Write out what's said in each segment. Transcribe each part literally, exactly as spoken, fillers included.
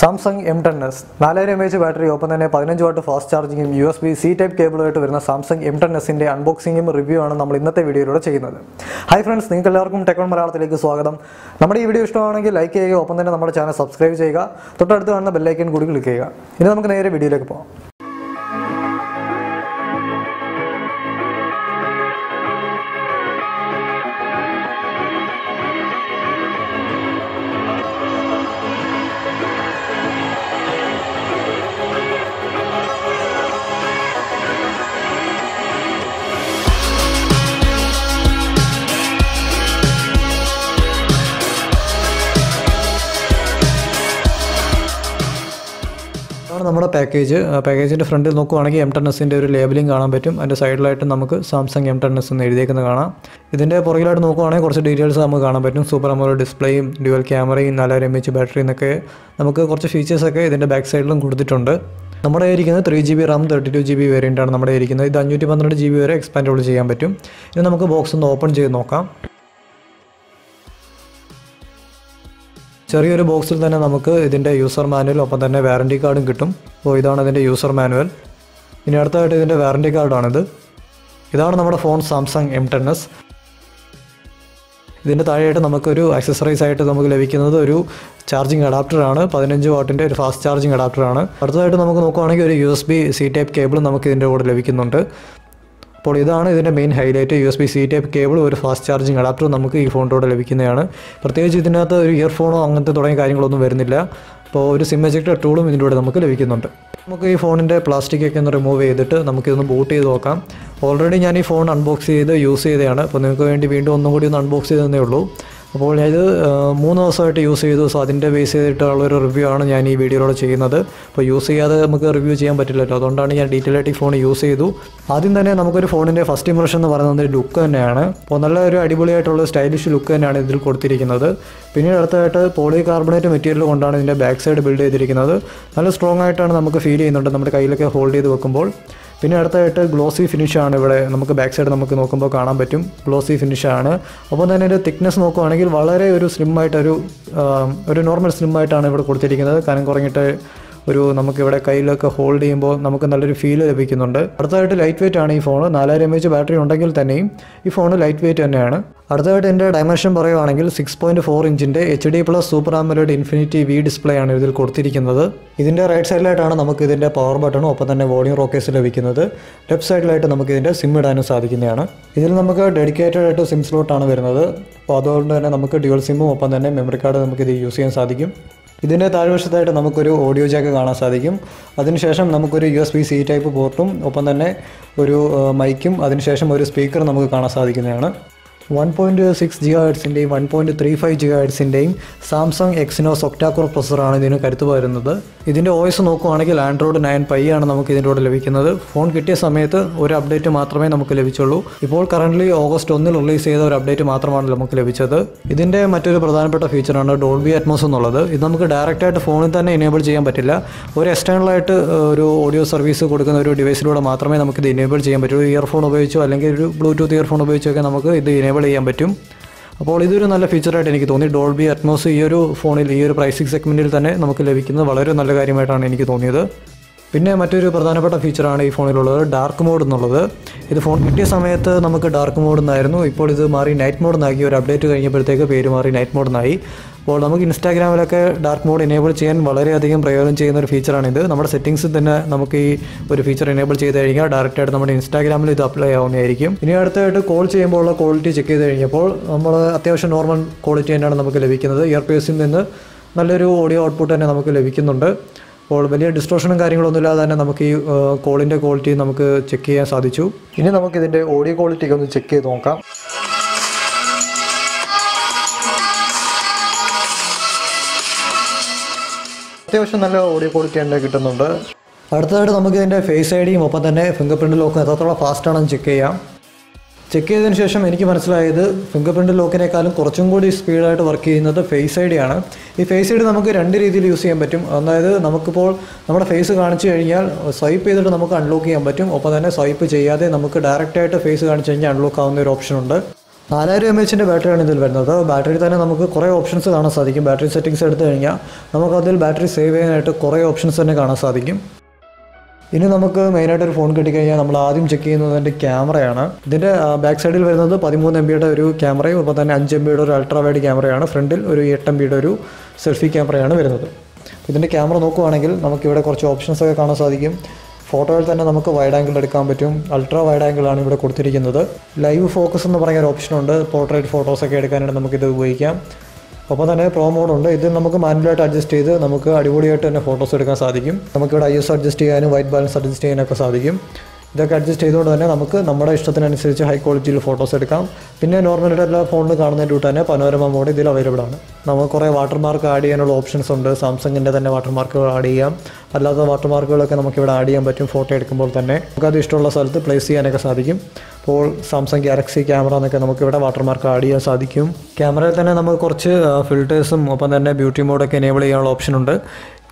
Samsung M ten s four thousand m A h battery open and fifteen watt fast charging U S B C type cable to Samsung M ten s in the unboxing review and we will video. Hi friends, welcome to Tech on Marathalathike. If you like this video, like it, open and our channel, subscribe to the bell icon. Now we will video. Our package package in the front look on M ten s in the labeling on and the side light and Samsung M ten s in the Ghana. Within the portal look on a course details on Super AMOLED display, dual camera, four thousand m A h battery in the K. Namaka features in the back side look good the thunder. Number three G B RAM, thirty-two G B variant on number Ericana, the new one hundred G B expandable G M B. In the box on the open J Noka. ചെറിയൊരു ബോക്സിൽ തന്നെ നമുക്ക് ഇതിന്റെ user manual ഒപ്പം തന്നെ warranty കാർഡും കിട്ടും. അപ്പോൾ ഇതാണ് ഇതിന്റെ യൂസർ മാനുവൽ. ഇനി അടുത്തതായിട്ട് ഇതിന്റെ വാറണ്ടി കാർഡാണ് ഇത്. ഇതാണ് നമ്മുടെ phone Samsung M ten s. ഇതിന്റെ താഴെയായിട്ട് നമുക്ക് ഒരു ആക്സസറീസ് ആയിട്ട് നമുക്ക് ലഭിക്കുന്നത് ഒരു ചാർജിംഗ് അഡാപ്റ്റർ ആണ്. പതിനഞ്ച് വാട്ടിന്റെ ഒരു ഫാസ്റ്റ് ചാർജിംഗ് അഡാപ്റ്റർ ആണ്. അടുത്തതായിട്ട് നമുക്ക് നോക്കുകയാണെങ്കിൽ ഒരു U S B C type cable നമുക്ക് ഇതിന്റെ കൂടെ ലഭിക്കുന്നുണ്ട്. അപ്പോൾ ഇതാണ് ഇതിന്റെ main highlight U S B C type cable ഒരു ഫാസ്റ്റ് ചാർജിംഗ് അഡാപ്റ്റർ നമുക്ക് ഈ ഫോണിനോട് ലഭിക്കുന്നതാണ്. പ്രത്യേകിച്ച് ഇതിനകത്ത് ഒരു ഇയർഫോണോ അങ്ങനത്തെ തുടങ്ങിയ കാര്യങ്ങളൊന്നും വരുന്നില്ല. അപ്പോൾ ഒരു സിം എജക്ടർ ടൂളും ഇതിനോട് നമുക്ക് ലഭിക്കുന്നുണ്ട്. നമുക്ക് ഈ ഫോണിന്റെ പ്ലാസ്റ്റിക് ഒക്കെ ഒന്ന് റിമൂവ് ചെയ്തിട്ട് നമുക്ക് ഇതൊന്ന് ബൂട്ട് ചെയ്ത് നോക്കാം. ഓൾറെഡി ഞാൻ ഈ ഫോൺ അൺബോക്സ് ചെയ്ത് യൂസ് ചെയ്തതാണ്. അപ്പോൾ നിങ്ങൾക്ക് വേണ്ടി വീണ്ടും ഒന്നും കൂടി ഒന്ന് അൺബോക്സ് ചെയ്തതേ ഉള്ളൂ. അപ്പോൾ ഞാൻ ഇത് മൂന്ന് ദിവസമായിട്ട് യൂസ് ചെയ്തു. സോ അതിന്റെ ബേസ് ചെയ്തിട്ടുള്ള ഒരു റിവ്യൂ ആണ് ഞാൻ ഈ വീഡിയോയിലൂടെ ചെയ്യുന്നത്. അപ്പോൾ യൂസ് ചെയ്യാതെ നമുക്ക് റിവ്യൂ ചെയ്യാൻ പറ്റില്ലല്ലോ. അതുകൊണ്ടാണ് ഞാൻ ഡീറ്റെയിൽ ആയിട്ട് ഈ ഫോൺ യൂസ് ചെയ്തു. ആദ്യം തന്നെ നമുക്കൊരു ഫോണിന്റെ ഫസ്റ്റ് ഇംപ്രഷൻ എന്ന് പറയുന്നത് ഒരു ലുക്ക് തന്നെയാണ്. അപ്പോൾ നല്ല ഒരു അടിപൊളിയായിട്ടുള്ള സ്റ്റൈലിഷ് ലുക്ക് തന്നെയാണ് ഇതിൽ കൊടുത്തിരിക്കുന്നത്. പിന്നീട് അടുത്തതായിട്ട് പോളി കാർബണേറ്റ് മെറ്റീരിയൽ കൊണ്ടാണ് ഇതിന്റെ ബാക്ക് സൈഡ് ബിൽഡ് ചെയ്തിരിക്കുന്നത്. നല്ല സ്ട്രോങ് ആയിട്ടാണ് നമുക്ക് ഫീൽ ചെയ്യുന്നുണ്ട് നമ്മുടെ കയ്യിലൊക്കെ ഹോൾഡ് ചെയ്ത് വെക്കുമ്പോൾ. പിന്നെ അടുത്തതായിട്ട് ഗ്ലോസി ഫിനിഷ് ആണ് ഇവിടെ നമുക്ക് ബാക്ക് സൈഡ് നമുക്ക് നോക്കുമ്പോൾ കാണാൻ പറ്റും. ഗ്ലോസി ഫിനിഷ് ആണ്. അപ്പോൾ തന്നെ ഇതിന്റെ തിക്നെസ് നോക്കുകയാണെങ്കിൽ വളരെ ഒരു സ്ലിം ആയിട്ട് ഒരു ഒരു നോർമൽ സ്ലിം ആയിട്ടാണ് ഇവിടെ കൊടുത്തിരിക്കുന്നത്. കനം കുറഞ്ഞിട്ട് ഒരു നമുക്ക് ഇവിടെ കയ്യിലൊക്കെ ഹോൾഡ് ചെയ്യുമ്പോൾ നമുക്ക് നല്ലൊരു ഫീൽ ലഭിക്കുന്നുണ്ട്. അടുത്തതായിട്ട് ലൈറ്റ് വെയിറ്റ് ആണ് ഈ ഫോൺ. നാലായിരം m A h ബാറ്ററി ഉണ്ടെങ്കിൽ തന്നെയും ഈ ഫോൺ ലൈറ്റ് വെയിറ്റ് തന്നെയാണ്. അടുത്തതായിട്ട് എൻ്റെ ഡൈമെൻഷൻ പറയുകയാണെങ്കിൽ സിക്സ് പോയിൻറ്റ് ഫോർ ഇഞ്ചിൻ്റെ H D plus super AMOLED infinity V display ആണ് ഇതിൽ കൊടുത്തിരിക്കുന്നത്. ഇതിൻ്റെ റൈറ്റ് സൈഡിലായിട്ടാണ് നമുക്ക് ഇതിൻ്റെ പവർ ബട്ടണും ഒപ്പം തന്നെ വോളിയം റോക്കേഴ്സ് ലഭിക്കുന്നത്. ലെഫ്റ്റ് സൈഡിലായിട്ട് നമുക്ക് ഇതിൻ്റെ സിം ഇടാനും സാധിക്കുന്നതാണ്. ഇതിൽ നമുക്ക് ഡെഡിക്കേറ്റഡ് ആയിട്ട് സിം സ്ലോട്ടാണ് വരുന്നത്. അപ്പോൾ അതുകൊണ്ട് തന്നെ നമുക്ക് ഡ്യുവൽ സിമ്മും ഒപ്പം തന്നെ മെമ്മറി കാർഡ് നമുക്ക് ഇത് യൂസ് ചെയ്യാൻ സാധിക്കും. ഇതിൻ്റെ താഴ്വശത്തായിട്ട് നമുക്കൊരു ഓഡിയോ ജാക്ക് കാണാൻ സാധിക്കും. അതിനുശേഷം നമുക്കൊരു U S B C type പോർട്ടും ഒപ്പം തന്നെ ഒരു മൈക്കും അതിനുശേഷം ഒരു സ്പീക്കർ നമുക്ക് കാണാൻ സാധിക്കുന്നതാണ്. വൺ പോയിൻറ്റ് സിക്സ് ജി ഹേർട്സിൻ്റെയും one point three five G ഹേർട്സിൻ്റെയും സാംസങ് എക്സിനോസ് ഒക്ടാകോർ പ്രൊസറാണ് ഇതിന് കരുത്ത് വരുന്നത്. ഇതിൻ്റെ വോയിസ് നോക്കുകയാണെങ്കിൽ ആൻഡ്രോയിഡ് നയൻ പൈ ആണ് നമുക്ക് ഇതിൻ്റെ കൂടെ ലഭിക്കുന്നത്. ഫോൺ കിട്ടിയ സമയത്ത് ഒരു അപ്ഡേറ്റ് മാത്രമേ നമുക്ക് ലഭിച്ചുള്ളൂ. ഇപ്പോൾ കറൻ്റ്ലി ഓഗസ്റ്റ് ഒന്നിൽ റിലീസ് ചെയ്ത ഒരു അപ്ഡേറ്റ് മാത്രമാണ് നമുക്ക് ലഭിച്ചത്. ഇതിൻ്റെ മറ്റൊരു പ്രധാനപ്പെട്ട ഫീച്ചറാണ് ഡോൾബി അറ്റ്മോസ് എന്നുള്ളത്. ഇത് നമുക്ക് ഡയറക്റ്റായിട്ട് ഫോണിൽ തന്നെ എനേബിൾ ചെയ്യാൻ പറ്റില്ല. ഒരു എക്സ്റ്റേണലായിട്ട് ഒരു ഓഡിയോ സർവീസ് കൊടുക്കുന്ന ഒരു ഡിവൈസിലൂടെ മാത്രമേ നമുക്കിത് എനേബിൾ ചെയ്യാൻ പറ്റുള്ളൂ. ഇയർഫോൺ ഉപയോഗിച്ചോ അല്ലെങ്കിൽ ഒരു ബ്ലൂടൂത്ത് ഇയർഫോൺ ഉപയോഗിച്ചൊക്കെ നമുക്ക് ഇത് എനേബിൾ ചെയ്യാൻ പറ്റും. അപ്പോൾ ഇതൊരു നല്ല ഫീച്ചറായിട്ട് എനിക്ക് തോന്നി. ഡോൾബി അറ്റ്മോസ് ഈ ഒരു ഫോണിൽ ഈ ഒരു പ്രൈസിംഗ് സെഗ്മെൻറ്റിൽ തന്നെ നമുക്ക് ലഭിക്കുന്നത് വളരെ നല്ല കാര്യമായിട്ടാണ് എനിക്ക് തോന്നിയത്. പിന്നെ മറ്റൊരു പ്രധാനപ്പെട്ട ഫീച്ചറാണ് ഈ ഫോണിലുള്ളത് ഡാർക്ക് മോഡ് എന്നുള്ളത്. ഇത് ഫോൺ കിട്ടിയ സമയത്ത് നമുക്ക് ഡാർക്ക് മോഡ് എന്നായിരുന്നു. ഇപ്പോൾ ഇത് മാറി നൈറ്റ് മോഡ് എന്നാക്കി. ഒരു അപ്ഡേറ്റ് കഴിഞ്ഞപ്പോഴത്തേക്ക് പേര് മാറി നൈറ്റ് മോഡ് എന്നായി. അപ്പോൾ നമുക്ക് ഇൻസ്റ്റാഗ്രാമിലൊക്കെ ഡാർക്ക് മോഡ് എനേബിൾ ചെയ്യാൻ വളരെയധികം പ്രയോജനം ചെയ്യുന്ന ഒരു ഫീച്ചറാണിത്. നമ്മുടെ സെറ്റിംഗ്സിൽ തന്നെ നമുക്ക് ഈ ഒരു ഫീച്ചർ എനേബിൾ ചെയ്ത് കഴിഞ്ഞാൽ ഡയറക്റ്റായിട്ട് നമ്മുടെ ഇൻസ്റ്റാഗ്രാമിൽ ഇത് അപ്ലൈ ആവുന്നതായിരിക്കും. ഇനി അടുത്തായിട്ട് കോൾ ചെയ്യുമ്പോൾ ഉള്ള ക്വാളിറ്റി ചെക്ക് ചെയ്ത് കഴിഞ്ഞപ്പോൾ നമ്മൾ അത്യാവശ്യം നോർമൽ ക്വാളിറ്റി തന്നെയാണ് നമുക്ക് ലഭിക്കുന്നത്. ഇയർ പീസിൽ നിന്ന് നല്ലൊരു ഓഡിയോ ഔട്ട്പുട്ട് തന്നെ നമുക്ക് ലഭിക്കുന്നുണ്ട്. അപ്പോൾ വലിയ ഡിസ്ട്രോഷനും കാര്യങ്ങളൊന്നും ഇല്ലാതെ തന്നെ നമുക്ക് ഈ കോളിൻ്റെ ക്വാളിറ്റി നമുക്ക് ചെക്ക് ചെയ്യാൻ സാധിച്ചു. ഇനി നമുക്കിതിൻ്റെ ഓഡിയോ ക്വാളിറ്റി ഒന്ന് ചെക്ക് ചെയ്ത് നോക്കാം. അത്യാവശ്യം നല്ല ഓഡിയോ ക്വാളിറ്റി തന്നെ കിട്ടുന്നുണ്ട്. അടുത്തതായിട്ട് നമുക്ക് ഇതിൻ്റെ ഫേസ് ഐ ഡിയും ഒപ്പം തന്നെ ഫിംഗർ പ്രിൻ്റ് ലോക്കും എത്രത്തോളം ഫാസ്റ്റാണെന്ന് ചെക്ക് ചെയ്യാം. ചെക്ക് ചെയ്തതിന് ശേഷം എനിക്ക് മനസ്സിലായത് ഫിംഗർ പ്രിൻ്റ് ലോക്കിനേക്കാളും കുറച്ചും കൂടി സ്പീഡായിട്ട് വർക്ക് ചെയ്യുന്നത് ഫേസ് ഐ ഡിയാണ്. ഈ ഫേസ് ഐ ഡി നമുക്ക് രണ്ട് രീതിയിൽ യൂസ് ചെയ്യാൻ പറ്റും. അതായത് നമുക്കിപ്പോൾ നമ്മുടെ ഫേസ് കാണിച്ചു കഴിഞ്ഞാൽ സ്വൈപ്പ് ചെയ്തിട്ട് നമുക്ക് അൺലോക്ക് ചെയ്യാൻ പറ്റും. ഒപ്പം തന്നെ സ്വൈപ്പ് ചെയ്യാതെ നമുക്ക് ഡയറക്റ്റായിട്ട് ഫേസ് കാണിച്ചു കഴിഞ്ഞാൽ അൺലോക്ക് ആവുന്ന ഒരു ഓപ്ഷനുണ്ട്. four thousand m A h ന്റെ battery ആണ് ഇതിൽ വരുന്നത്. ബാറ്ററി തന്നെ നമുക്ക് കുറേ ഓപ്ഷൻസ് കാണാൻ സാധിക്കും. ബാറ്ററി സെറ്റിംഗ്സ് എടുത്തു കഴിഞ്ഞാൽ നമുക്ക് അതിൽ ബാറ്ററി സേവ് ചെയ്യാനായിട്ട് കുറേ ഓപ്ഷൻസ് തന്നെ കാണാൻ സാധിക്കും. ഇനി നമുക്ക് മെയിൻ ആയിട്ട് ഒരു ഫോൺ കിട്ടി കഴിഞ്ഞാൽ നമ്മൾ ആദ്യം ചെക്ക് ചെയ്യുന്നത് അതിന്റെ ക്യാമറയാണ്. ഇതിന്റെ ബാക്ക് സൈഡിൽ വരുന്നത് thirteen M B യുടെ ഒരു ക്യാമറയും അപ്പോൾ തന്നെ five M B യുടെ ഒരു അൾട്രാ വൈഡ് ക്യാമറയാണ്. ഫ്രണ്ടിൽ ഒരു eight M B യുടെ ഒരു സെൽഫി ക്യാമറയാണ് വരുന്നത്. ഇതിന്റെ ക്യാമറ നോക്കുകയാണെങ്കിൽ നമുക്ക് ഇവിടെ കുറച്ച് ഓപ്ഷൻസ് ഒക്കെ കാണാൻ സാധിക്കും. ഫോട്ടോയിൽ തന്നെ നമുക്ക് വൈഡ് ആംഗിൾ എടുക്കാൻ പറ്റും. അൾട്രാ വൈഡ് ആംഗിൾ ആണ് ഇവിടെ കൊടുത്തിരിക്കുന്നത്. ലൈവ് ഫോക്കസ് എന്ന് പറയുന്ന ഒരു ഓപ്ഷനുണ്ട്. പോർട്രേറ്റ് ഫോട്ടോസൊക്കെ എടുക്കാനായിട്ട് നമുക്കിത് ഉപയോഗിക്കാം. അപ്പോൾ തന്നെ പ്രോ മോഡുണ്ട്. ഇത് നമുക്ക് മാനുവലായിട്ട് അഡ്ജസ്റ്റ് ചെയ്ത് നമുക്ക് അടിപൊളിയായിട്ട് തന്നെ ഫോട്ടോസ് എടുക്കാൻ സാധിക്കും. നമുക്കിവിടെ ഐ എസ് അഡ്ജസ്റ്റ് ചെയ്യാനും വൈറ്റ് ബാലൻസ് അഡ്ജസ്റ്റ് ചെയ്യാനൊക്കെ സാധിക്കും. ഇതൊക്കെ അഡ്ജസ്റ്റ് ചെയ്തുകൊണ്ട് തന്നെ നമുക്ക് നമ്മുടെ ഇഷ്ടത്തിനനുസരിച്ച് ഹൈ ക്വാളിറ്റിയിൽ ഫോട്ടോസ് എടുക്കാം. പിന്നെ നോർമലായിട്ട് എല്ലാ ഫോണിൽ കാണുന്നതിൻ്റെ കൂട്ട് തന്നെ പനോരമ മോഡ് ഇതിൽ അവൈലബിൾ ആണ്. നമുക്ക് കുറേ വാട്ടർമാർക്ക് ആഡ് ചെയ്യാനുള്ള ഓപ്ഷൻസ് ഉണ്ട്. സാംസങ്ങിൻ്റെ തന്നെ വാട്ടർമാർക്കുകൾ ആഡ് ചെയ്യാം. അല്ലാത്ത വാട്ടർമാർക്കുകളൊക്കെ നമുക്കിവിടെ ആഡ് ചെയ്യാൻ പറ്റും. ഫോട്ടോ എടുക്കുമ്പോൾ തന്നെ നമുക്കത് ഇഷ്ടമുള്ള സ്ഥലത്ത് പ്ലേസ് ചെയ്യാനൊക്കെ സാധിക്കും. ഇപ്പോൾ സാംസങ് ഗാലക്സി ക്യാമറ എന്നൊക്കെ നമുക്കിവിടെ വാട്ടർമാർക്ക് ആഡ് ചെയ്യാൻ സാധിക്കും. ക്യാമറയിൽ തന്നെ നമുക്ക് കുറച്ച് ഫിൽറ്റേഴ്സും ഒപ്പം തന്നെ ബ്യൂട്ടി മോഡൊക്കെ എനേബിൾ ചെയ്യാനുള്ള ഓപ്ഷനുണ്ട്.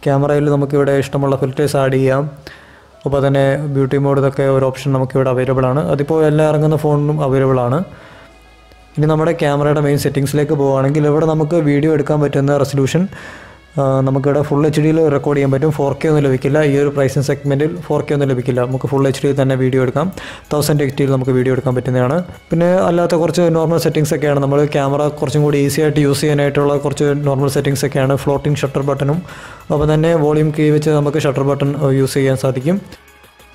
ക്യാമറയിൽ നമുക്കിവിടെ ഇഷ്ടമുള്ള ഫിൽറ്റേഴ്സ് ആഡ് ചെയ്യാം. അപ്പോൾ തന്നെ ബ്യൂട്ടി മോഡ് ഇതൊക്കെ ഒരു ഓപ്ഷൻ നമുക്കിവിടെ അവൈലബിൾ ആണ്. അതിപ്പോൾ എല്ലാ ഇറങ്ങുന്ന ഫോണിനും അവൈലബിൾ ആണ്. ഇനി നമ്മുടെ ക്യാമറയുടെ മെയിൻ സെറ്റിംഗ്സിലേക്ക് പോവുകയാണെങ്കിൽ ഇവിടെ നമുക്ക് വീഡിയോ എടുക്കാൻ പറ്റുന്ന റെസൊല്യൂഷൻ നമുക്കിവിടെ ഫുൾ എച്ച് ഡിയിൽ റെക്കോർഡ് ചെയ്യാൻ പറ്റും. ഫോർ കെ ഒന്നും ലഭിക്കില്ല. ഈ ഒരു പ്രൈസിങ് സെഗ്മെൻറ്റിൽ ഫോർ കെ ഒന്നും ലഭിക്കില്ല. നമുക്ക് ഫുൾ എച്ച് ഡിയിൽ തന്നെ വീഡിയോ എടുക്കാം. തൗസൻഡ് എച്ച് ഡിയിൽ നമുക്ക് വീഡിയോ എടുക്കാൻ പറ്റുന്നതാണ്. പിന്നെ അല്ലാത്ത കുറച്ച് നോർമൽ സെറ്റിംഗ്സ് ഒക്കെയാണ്. നമ്മൾ ക്യാമറ കുറച്ചും കൂടി ഈസി ആയിട്ട് യൂസ് ചെയ്യാനായിട്ടുള്ള കുറച്ച് നോർമൽ സെറ്റിംഗ്സ് ഒക്കെയാണ്. ഫ്ലോട്ടിംഗ് ഷട്ടർ ബട്ടണും അപ്പോൾ തന്നെ വോളിയം കീ വെച്ച് നമുക്ക് ഷട്ടർ ബട്ടൺ യൂസ് ചെയ്യാൻ സാധിക്കും.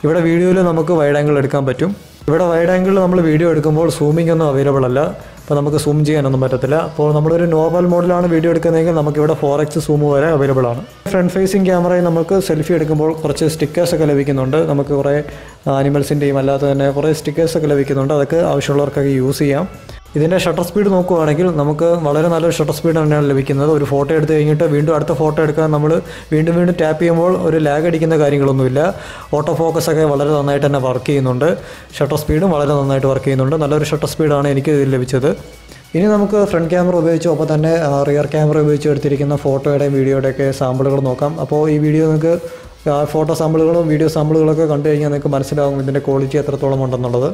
ഇവിടെ വീഡിയോയിൽ നമുക്ക് വൈഡ് ആംഗിൾ എടുക്കാൻ പറ്റും. ഇവിടെ വൈഡ് ആംഗിളിൽ നമ്മൾ വീഡിയോ എടുക്കുമ്പോൾ സൂമിംഗ് ഒന്നും അവൈലബിൾ അല്ല. അപ്പോൾ നമുക്ക് സൂം ചെയ്യാനൊന്നും പറ്റത്തില്ല. അപ്പോൾ നമ്മളൊരു നോർമൽ മോഡലാണ് വീഡിയോ എടുക്കുന്നതെങ്കിൽ നമുക്കിവിടെ ഫോർ എക്സ് സൂം വരെ അവൈലബിൾ ആണ്. ഫ്രണ്ട് ഫേസിങ് ക്യാമറയിൽ നമുക്ക് സെൽഫി എടുക്കുമ്പോൾ കുറച്ച് സ്റ്റിക്കേഴ്സൊക്കെ ലഭിക്കുന്നുണ്ട്. നമുക്ക് കുറേ ആനിമൽസിൻ്റെയും അല്ലാതെ തന്നെ കുറേ സ്റ്റിക്കേഴ്സൊക്കെ ലഭിക്കുന്നുണ്ട്. അതൊക്കെ ആവശ്യമുള്ളവർക്കൊക്കെ യൂസ് ചെയ്യാം. ഇതിൻ്റെ ഷട്ടർ സ്പീഡ് നോക്കുകയാണെങ്കിൽ നമുക്ക് വളരെ നല്ലൊരു ഷട്ടർ സ്പീഡ് തന്നെയാണ് ലഭിക്കുന്നത്. ഒരു ഫോട്ടോ എടുത്ത് കഴിഞ്ഞിട്ട് വീണ്ടും അടുത്ത ഫോട്ടോ എടുക്കാൻ നമ്മൾ വീണ്ടും വീണ്ടും ടാപ്പ് ചെയ്യുമ്പോൾ ഒരു ലാഗ് അടിക്കുന്ന കാര്യങ്ങളൊന്നുമില്ല. ഓട്ടോ ഫോക്കസൊക്കെ വളരെ നന്നായിട്ട് തന്നെ വർക്ക് ചെയ്യുന്നുണ്ട്. ഷട്ടർ സ്പീഡും വളരെ നന്നായിട്ട് വർക്ക് ചെയ്യുന്നുണ്ട്. നല്ലൊരു ഷട്ടർ സ്പീഡാണ് എനിക്ക് ഇതിൽ ലഭിച്ചത്. ഇനി നമുക്ക് ഫ്രണ്ട് ക്യാമറ ഉപയോഗിച്ച് ഒപ്പം തന്നെ റിയർ ക്യാമറ ഉപയോഗിച്ച് എടുത്തിരിക്കുന്ന ഫോട്ടോയുടെയും വീഡിയോയുടെയൊക്കെ സാമ്പിളുകൾ നോക്കാം. അപ്പോൾ ഈ വീഡിയോ നിങ്ങൾക്ക് ഫോട്ടോ സാമ്പിളുകളും വീഡിയോ സാമ്പിളുകളൊക്കെ കണ്ടു കഴിഞ്ഞാൽ നിങ്ങൾക്ക് മനസ്സിലാകും ഇതിൻ്റെ ക്വാളിറ്റി എത്രത്തോളം ഉണ്ടെന്നുള്ളത്.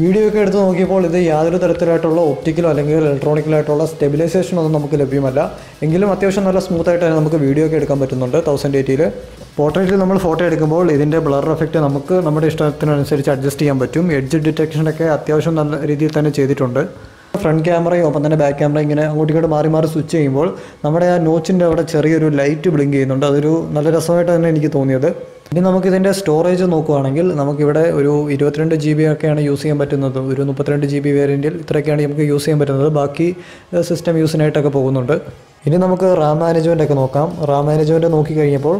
വീഡിയോ ഒക്കെ എടുത്ത് നോക്കിയപ്പോൾ ഇത് യാതൊരു തരത്തിലായിട്ടുള്ള ഒപ്റ്റിക്കലോ അല്ലെങ്കിൽ ഇലക്ട്രോണിക്കലായിട്ടുള്ള സ്റ്റെബിലൈസേഷൻ ഒന്നും നമുക്ക് ലഭ്യമല്ല. എങ്കിലും അത്യാവശ്യം നല്ല സ്മൂത്തായിട്ട് തന്നെ നമുക്ക് വീഡിയോ ഒക്കെ എടുക്കാൻ പറ്റുന്നുണ്ട് തൗസൻഡ് എയ്റ്റിയിൽ. പോർട്രേറ്റിൽ നമ്മൾ ഫോട്ടോ എടുക്കുമ്പോൾ ഇതിൻ്റെ ബ്ലർ എഫക്റ്റ് നമുക്ക് നമ്മുടെ ഇഷ്ടത്തിനനുസരിച്ച് അഡ്ജസ്റ്റ് ചെയ്യാൻ പറ്റും. എഡ്ജ് ഡിറ്റക്ഷനൊക്കെ അത്യാവശ്യം നല്ല രീതിയിൽ തന്നെ ചെയ്തിട്ടുണ്ട്. ഫ്രണ്ട് ക്യാമറയും ഒപ്പം തന്നെ ബാക്ക് ക്യാമറ ഇങ്ങനെ അങ്ങോട്ടിങ്ങോട്ട് മാറി മാറി സ്വിച്ച് ചെയ്യുമ്പോൾ നമ്മുടെ ആ നോച്ചിൻ്റെ അവിടെ ചെറിയൊരു ലൈറ്റ് ബ്ലിങ്ക് ചെയ്യുന്നുണ്ട്. അതൊരു നല്ല രസമായിട്ട് തന്നെ എനിക്ക് തോന്നിയത്. ഇനി നമുക്കിതിൻ്റെ സ്റ്റോറേജ് നോക്കുകയാണെങ്കിൽ നമുക്കിവിടെ ഒരു ഇരുപത്തിരണ്ട് ജി ബി ഒക്കെയാണ് യൂസ് ചെയ്യാൻ പറ്റുന്നത്. ഒരു മുപ്പത്തിരണ്ട് ജി ബി വേരിയൻറ്റിൽ ഇത്രയൊക്കെയാണ് നമുക്ക് യൂസ് ചെയ്യാൻ പറ്റുന്നത്. ബാക്കി സിസ്റ്റം യൂസിനായിട്ടൊക്കെ പോകുന്നുണ്ട്. ഇനി നമുക്ക് റാം മാനേജ്മെൻറ്റൊക്കെ നോക്കാം. റാം മാനേജ്മെൻറ്റ് നോക്കിക്കഴിഞ്ഞപ്പോൾ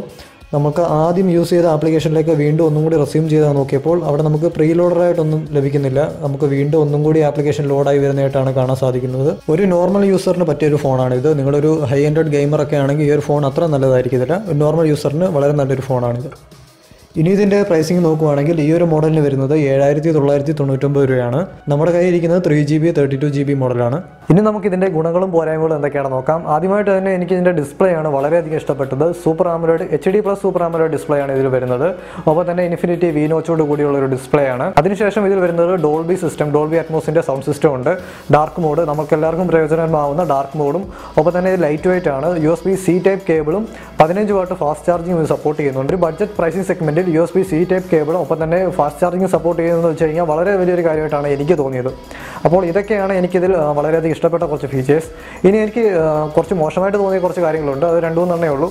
നമുക്ക് ആദ്യം യൂസ് ചെയ്ത ആപ്ലിക്കേഷനിലേക്ക് വീണ്ടും ഒന്നും കൂടി റെസ്യൂം ചെയ്താൽ നോക്കിയപ്പോൾ അവിടെ നമുക്ക് പ്രീ ലോഡറായിട്ടൊന്നും ലഭിക്കുന്നില്ല. നമുക്ക് വീണ്ടും ഒന്നും കൂടി ആപ്ലിക്കേഷൻ ലോഡായി വരുന്നതായിട്ടാണ് കാണാൻ സാധിക്കുന്നത്. ഒരു നോർമൽ യൂസറിന് പറ്റിയൊരു ഫോണാണിത്. നിങ്ങളൊരു ഹൈ എൻഡഡ് ഗെയിമറൊക്കെ ആണെങ്കിൽ ഈ ഒരു ഫോൺ അത്ര നല്ലതായിരിക്കത്തില്ല. ഒരു നോർമൽ യൂസറിന് വളരെ നല്ലൊരു ഫോണാണിത്. ഇനി ഇതിൻ്റെ പ്രൈസിങ് നോക്കുകയാണെങ്കിൽ ഈ ഒരു മോഡലിന് വരുന്നത് ഏഴായിരത്തി തൊള്ളായിരത്തി തൊണ്ണൂറ്റൊമ്പത് രൂപയാണ്. നമ്മുടെ കയ്യിലിരിക്കുന്നത് three G B thirty two G B മോഡലാണ്. ഇനി നമുക്ക് ഇതിൻ്റെ ഗുണങ്ങളും പോരായ്മകളും എന്തൊക്കെയാണെന്ന് നോക്കാം. ആദ്യമായിട്ട് തന്നെ എനിക്ക് ഇതിൻ്റെ ഡിസ്പ്ലേ ആണ് വളരെയധികം ഇഷ്ടപ്പെട്ടത്. Super AMOLED H D plus super AMOLED display ആണ് ഇതിൽ വരുന്നത്. ഒപ്പം തന്നെ ഇൻഫിനിറ്റി വി നോച്ചോട് കൂടിയുള്ള ഒരു ഡിസ്പ്ലേ ആണ്. അതിനുശേഷം ഇതിൽ വരുന്നത് ഡോൾബി സിസ്റ്റം, ഡോൾബി അറ്റ്മോസിൻ്റെ സൗണ്ട് സിസ്റ്റം ഉണ്ട്. ഡാർക്ക് മോഡ് നമുക്ക് എല്ലാവർക്കും പ്രയോജനമാവുന്ന ഡാർക്ക് മോഡും ഒപ്പം തന്നെ ലൈറ്റ് വെയിറ്റ് ആണ്. U S B C type കേബിളും പതിനഞ്ച് വാട്ട് ഫാസ്റ്റ് ചാർജിംഗ് സപ്പോർട്ട് ചെയ്യുന്നുണ്ട്. ബഡ്ജറ്റ് പ്രൈസിംഗ് സെഗ്മെൻറ്റിൽ U S B C type കേബിളും ഒപ്പം തന്നെ ഫാസ്റ്റ് ചാർജിങ് സപ്പോർട്ട് ചെയ്യുന്നതെന്ന് വെച്ച് കഴിഞ്ഞാൽ വളരെ വലിയൊരു കാര്യമായിട്ടാണ് എനിക്ക് തോന്നിയത്. അപ്പോൾ ഇതൊക്കെയാണ് എനിക്കിതിൽ വളരെയധികം ഇഷ്ടപ്പെട്ട കുറച്ച് ഫീച്ചേഴ്സ്. ഇനി എനിക്ക് കുറച്ച് മോശമായിട്ട് തോന്നിയ കുറച്ച് കാര്യങ്ങളുണ്ട്. അത് രണ്ടു മൂന്നെണ്ണേ ഉള്ളൂ.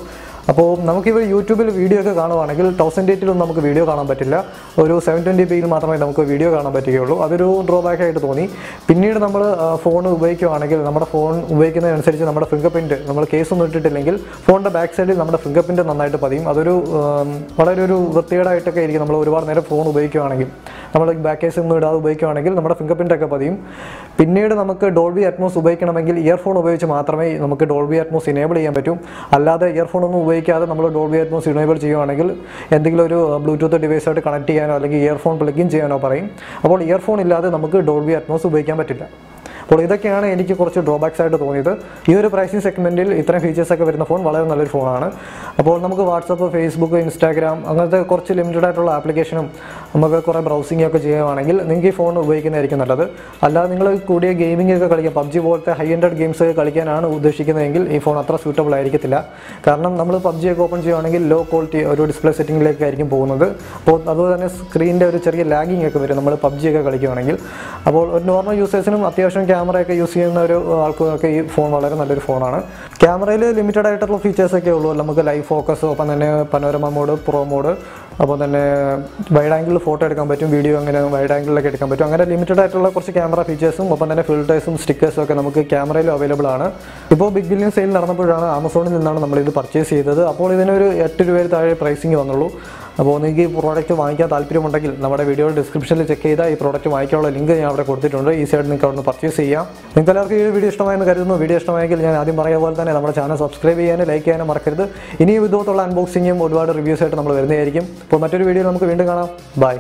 അപ്പോൾ നമുക്കിവിടെ യൂട്യൂബിൽ വീഡിയോ ഒക്കെ കാണുവാണെങ്കിൽ തൗസൻഡ് എയ്റ്റിലൊന്നും നമുക്ക് വീഡിയോ കാണാൻ പറ്റില്ല. ഒരു സെവൻ ട്വൻറ്റി പിയിൽ മാത്രമേ നമുക്ക് വീഡിയോ കാണാൻ പറ്റുകയുള്ളൂ. അതൊരു ഡ്രോബാക്ക് ആയിട്ട് തോന്നി. പിന്നീട് നമ്മൾ ഫോൺ ഉപയോഗിക്കുകയാണെങ്കിൽ നമ്മുടെ ഫോൺ ഉപയോഗിക്കുന്നതനുസരിച്ച് നമ്മുടെ ഫിംഗർ പ്രിൻറ്റ്, നമ്മൾ കേസ് ഒന്നും ഇട്ടിട്ടില്ലെങ്കിൽ ഫോണിൻ്റെ ബാക്ക് സൈഡിൽ നമ്മുടെ ഫിംഗർ പ്രിൻറ്റ് നന്നായിട്ട് പതിയും. അതൊരു വളരെ ഒരു വൃത്തികേടായിട്ടൊക്കെ ആയിരിക്കും. നമ്മൾ ഒരുപാട് നേരം ഫോൺ ഉപയോഗിക്കുകയാണെങ്കിൽ, നമ്മൾ ബാക്ക് കേസ് ഒന്നും ഇടാതെ ഉപയോഗിക്കുകയാണെങ്കിൽ നമ്മുടെ ഫിംഗർ പ്രിൻറ്റൊക്കെ പതിയും. പിന്നീട് നമുക്ക് ഡോൾബി അറ്റ്മോസ് ഉപയോഗിക്കണമെങ്കിൽ ഇയർഫോൺ ഉപയോഗിച്ച് മാത്രമേ നമുക്ക് ഡോൾബി അറ്റ്മോസ് എനേബിൾ ചെയ്യാൻ പറ്റൂ. അല്ലാതെ ഇയർഫോൺ ഒന്നും ഉപയോഗിക്കാതെ നമ്മൾ ഡോൾബി അറ്റ്മോസ് എനേബിൾ ചെയ്യുകയാണെങ്കിൽ എന്തെങ്കിലും ഒരു ബ്ലൂടൂത്ത് ഡിവൈസായിട്ട് കണക്ട് ചെയ്യാനോ അല്ലെങ്കിൽ ഇയർഫോൺ പ്ലഗ് ഇൻ ചെയ്യാനോ പറയും. അപ്പോൾ ഇയർഫോൺ ഇല്ലാതെ നമുക്ക് ഡോൾബി അറ്റ്മോസ് ഉപയോഗിക്കാൻ പറ്റില്ല. അപ്പോൾ ഇതൊക്കെയാണ് എനിക്ക് കുറച്ച് ഡ്രോബാക്സ് ആയിട്ട് തോന്നിയത്. ഈ ഒരു പ്രൈസിംഗ് സെഗ്മെന്റിൽ ഇത്രയും ഫീച്ചേഴ്സ് ഒക്കെ വരുന്ന ഫോൺ വളരെ നല്ലൊരു ഫോണാണ്. അപ്പോൾ നമുക്ക് വാട്സാപ്പ്, ഫേസ്ബുക്ക്, ഇൻസ്റ്റാഗ്രാം അങ്ങനത്തെ കുറച്ച് ലിമിറ്റഡ് ആയിട്ടുള്ള ആപ്ലിക്കേഷനും നമുക്ക് കുറേ ബ്രൗസിംഗ് ഒക്കെ ചെയ്യുകയാണെങ്കിൽ നിങ്ങൾക്ക് ഈ ഫോൺ ഉപയോഗിക്കുന്നതായിരിക്കും നല്ലത്. അല്ലാതെ നിങ്ങൾ കൂടിയ ഗെയിമിംഗ് ഒക്കെ കളിക്കാം, പബ്ജി പോലത്തെ ഹൈ എൻഡ് ഗെയിംസ് ഒക്കെ കളിക്കാനാണ് ഉദ്ദേശിക്കുന്നതെങ്കിൽ ഈ ഫോൺ അത്ര സ്യൂട്ടബിൾ ആയിരിക്കത്തില്ല. കാരണം നമ്മൾ പബ്ജി ഒക്കെ ഓപ്പൺ ചെയ്യുകയാണെങ്കിൽ ലോ ക്വാളിറ്റി ഒരു ഡിസ്പ്ലേ സെറ്റിംഗിലേക്കായിരിക്കും പോകുന്നത്. അപ്പോൾ അതുപോലെ തന്നെ സ്ക്രീനിൻ്റെ ഒരു ചെറിയ ലാഗിങ് ഒക്കെ വരും നമ്മൾ പബ്ജി ഒക്കെ കളിക്കുകയാണെങ്കിൽ. അപ്പോൾ ഒരു നോർമൽ യൂസേഴ്സിനും അത്യാവശ്യം ക്യാമറയൊക്കെ യൂസ് ചെയ്യുന്ന ഒരു ആൾക്കൊക്കെ ഈ ഫോൺ വളരെ നല്ലൊരു ഫോണാണ്. ക്യാമറയിൽ ലിമിറ്റഡ് ആയിട്ടുള്ള ഫീച്ചേഴ്സൊക്കെ ഉള്ളൂ. നമുക്ക് ലൈവ് ഫോക്കസ്, ഒപ്പം തന്നെ പനോരമ മോഡ്, പ്രോ മോഡ്, അപ്പോൾ തന്നെ വൈഡ് ആംഗിളിൽ ഫോട്ടോ എടുക്കാൻ പറ്റും, വീഡിയോ അങ്ങനെ വൈഡ് ആംഗിളിലൊക്കെ എടുക്കാൻ പറ്റും. അങ്ങനെ ലിമിറ്റഡ് ആയിട്ടുള്ള കുറച്ച് ക്യാമറ ഫീച്ചേഴ്സും ഒപ്പം തന്നെ ഫിൽറ്റേഴ്സും സ്റ്റിക്കേഴ്സും ഒക്കെ നമുക്ക് ക്യാമറയിൽ അവൈലബിൾ ആണ്. ഇപ്പോൾ ബിഗ് ബില്യൺ സെയിൽ നടന്നപ്പോഴാണ് ആമസോണിൽ നിന്നാണ് നമ്മളിത് പർച്ചേസ് ചെയ്തത്. അപ്പോൾ ഇതിനൊരു എട്ട് രൂപയിൽ താഴെ പ്രൈസിങ് വന്നുള്ളൂ. അപ്പോൾ നിങ്ങൾക്ക് ഈ പ്രോഡക്റ്റ് വാങ്ങിക്കാൻ താല്പര്യമുണ്ടെങ്കിൽ നമ്മുടെ വീഡിയോയുടെ ഡിസ്ക്രിപ്ഷനിൽ ചെക്ക് ചെയ്താൽ ഈ പ്രോഡക്റ്റ് വാങ്ങിക്കാനുള്ള ലിങ്ക് ഞാൻ അവിടെ കൊടുത്തിട്ടുണ്ട്. ഈ സൈഡ് നിങ്ങൾക്ക് അവിടെ നിന്ന് പർച്ചേസ് ചെയ്യാം. നിങ്ങൾക്ക് എല്ലാവർക്കും ഈ വീഡിയോ ഇഷ്ടമായെന്ന് കരുതുന്നു. വീഡിയോ ഇഷ്ടമായെങ്കിൽ ഞാൻ ആദ്യം പറയുക പോലെ തന്നെ നമ്മുടെ ചാനൽ സബ്സ്ക്രൈബ് ചെയ്യാനും ലൈക്ക് ചെയ്യാനും മറക്കരുത്. ഇനിയും ഇതുപോലുള്ള അൺബോക്സിങ്ങും ഒരുപാട് റിവ്യൂസ് ആയിട്ട് നമ്മൾ വരുന്നതായിരിക്കും. അപ്പോൾ മറ്റൊരു വീഡിയോ നമുക്ക് വീണ്ടും കാണാം. ബൈ.